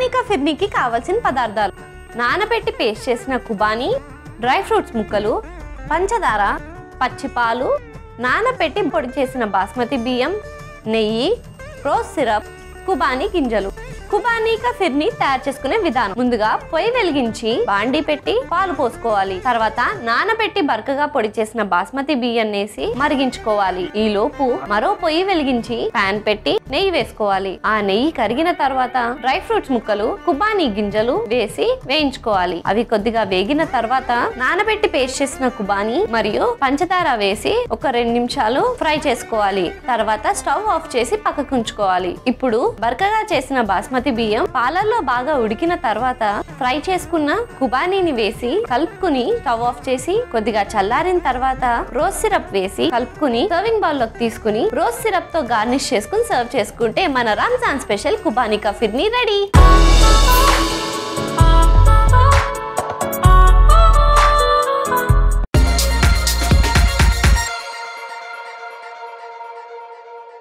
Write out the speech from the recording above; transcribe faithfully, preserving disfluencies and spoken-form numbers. కుబానీక ఫిర్నీకి కావాల్సిన పదార్థాలు నానబెట్టి పేస్ట్ చేసిన కుబానీ, డ్రై ఫ్రూట్స్ ముక్కలు, పంచదార, పచ్చిపాలు, నానబెట్టి పొడి చేసిన బాస్మతి బియ్యం, నెయ్యి, రోజ్ సిరప్, కుబానీ గింజలు. కుబానీ కా ఫిర్ని తయారు చేసుకునే విధానం. ముందుగా పొయ్యి వెలిగించి బాండి పెట్టి పాలు పోసుకోవాలి. తర్వాత నానబెట్టి బరకగా పొడి చేసిన బాస్మతి బియ్యం వేసి మరిగించుకోవాలి. ఈ లోపు మరో పొయ్యి వెలిగించి ప్యాన్ పెట్టి నెయ్యి వేసుకోవాలి. ఆ నెయ్యి కరిగిన తర్వాత డ్రై ఫ్రూట్స్ ముక్కలు, కుబానీ గింజలు వేసి వేయించుకోవాలి. అవి కొద్దిగా వేగిన తర్వాత నానబెట్టి పేస్ట్ చేసిన కుబానీ మరియు పంచదార వేసి ఒక రెండు నిమిషాలు ఫ్రై చేసుకోవాలి. తర్వాత స్టవ్ ఆఫ్ చేసి పక్కకు ఉంచుకోవాలి. ఇప్పుడు బరకగా చేసిన బాస్మతి బియ్యం పాలల్లో బాగా ఉడికిన తర్వాత ఫ్రై చేసుకున్న కుబానీని వేసి కలుపుకుని స్టవ్ ఆఫ్ చేసి కొద్దిగా చల్లారిన తర్వాత రోజ్ సిరప్ వేసి కలుపుకుని సర్వింగ్ బౌల్ లోకి తీసుకుని రోజ్ సిరప్ తో గార్నిష్ చేసుకుని సర్వ్ చేసుకుంటే మన రంజాన్ స్పెషల్ కుబానీ కా ఫిర్ని రెడీ.